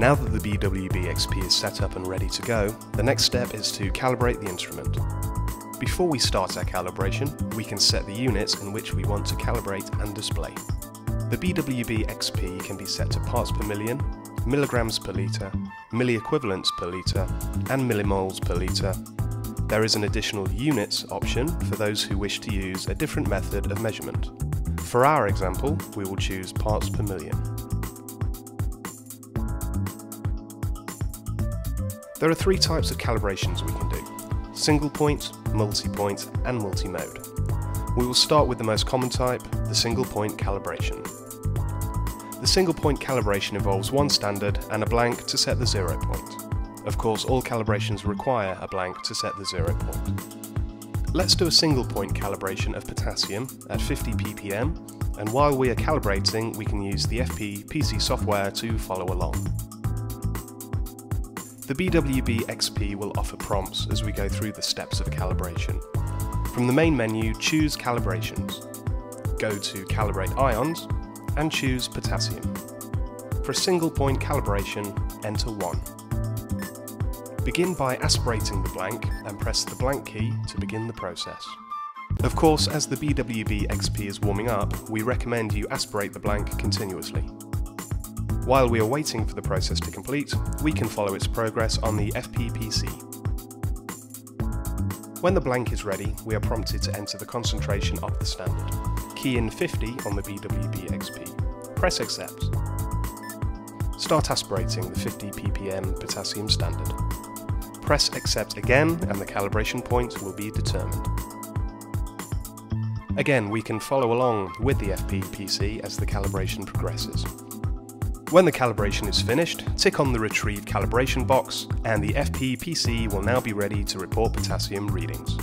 Now that the BWB-XP is set up and ready to go, the next step is to calibrate the instrument. Before we start our calibration, we can set the units in which we want to calibrate and display. The BWB-XP can be set to parts per million, milligrams per litre, milliequivalents per litre, and millimoles per litre. There is an additional units option for those who wish to use a different method of measurement. For our example, we will choose parts per million. There are three types of calibrations we can do: single point, multi-point, and multi-mode. We will start with the most common type, the single point calibration. The single point calibration involves one standard and a blank to set the 0 point. Of course, all calibrations require a blank to set the 0 point. Let's do a single point calibration of potassium at 50 ppm, and while we are calibrating, we can use the FP-PC software to follow along. The BWB-XP will offer prompts as we go through the steps of calibration. From the main menu, choose Calibrations, go to Calibrate Ions, and choose Potassium. For a single point calibration, enter 1. Begin by aspirating the blank and press the blank key to begin the process. Of course, as the BWB-XP is warming up, we recommend you aspirate the blank continuously. While we are waiting for the process to complete, we can follow its progress on the FP-PC. When the blank is ready, we are prompted to enter the concentration of the standard. Key in 50 on the BWB-XP. Press Accept. Start aspirating the 50 ppm potassium standard. Press Accept again and the calibration point will be determined. Again, we can follow along with the FP-PC as the calibration progresses. When the calibration is finished, tick on the Retrieve Calibration box, and the FP-PC will now be ready to report potassium readings.